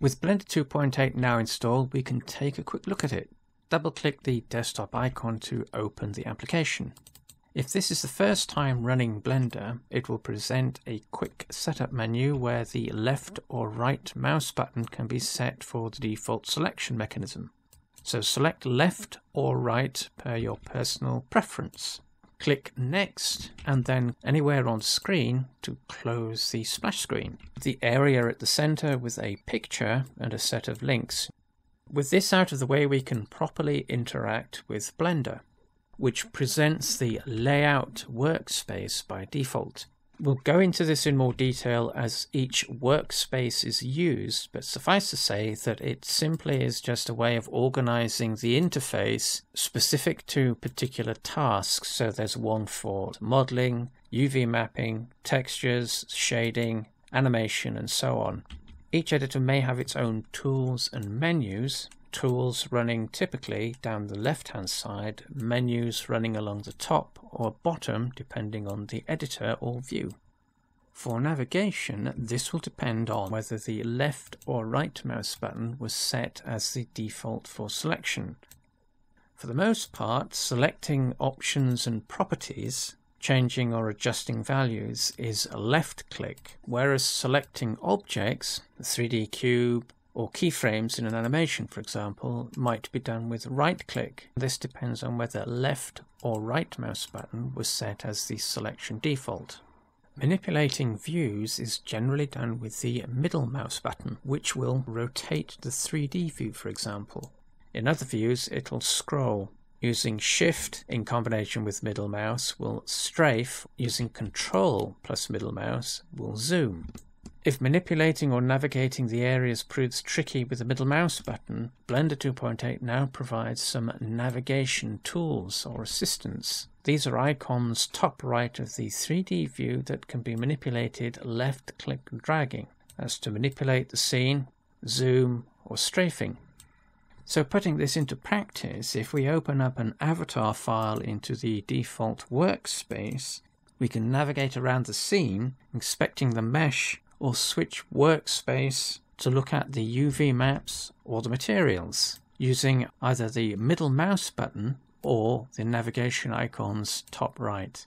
With Blender 2.8 now installed, we can take a quick look at it. Double-click the desktop icon to open the application. If this is the first time running Blender, it will present a quick setup menu where the left or right mouse button can be set for the default selection mechanism. So select left or right per your personal preference. Click Next and then anywhere on screen to close the splash screen. The area at the center with a picture and a set of links. With this out of the way, we can properly interact with Blender, which presents the layout workspace by default. We'll go into this in more detail as each workspace is used, but suffice to say that it simply is just a way of organizing the interface specific to particular tasks. So there's one for modeling, UV mapping, textures, shading, animation, and so on. Each editor may have its own tools and menus. Tools running typically down the left-hand side, menus running along the top or bottom depending on the editor or view. For navigation, this will depend on whether the left or right mouse button was set as the default for selection. For the most part, selecting options and properties, changing or adjusting values is a left click, whereas selecting objects, the 3D cube, or keyframes in an animation, for example, might be done with right-click. This depends on whether left or right mouse button was set as the selection default. Manipulating views is generally done with the middle mouse button, which will rotate the 3D view, for example. In other views, it'll scroll. Using Shift in combination with middle mouse will strafe. Using Control plus middle mouse will zoom. If manipulating or navigating the areas proves tricky with the middle mouse button, Blender 2.8 now provides some navigation tools or assistance. These are icons top right of the 3D view that can be manipulated left-click dragging, as to manipulate the scene, zoom, or strafing. So putting this into practice, if we open up an avatar file into the default workspace, we can navigate around the scene, inspecting the mesh, or switch workspace to look at the UV maps or the materials using either the middle mouse button or the navigation icon's top right.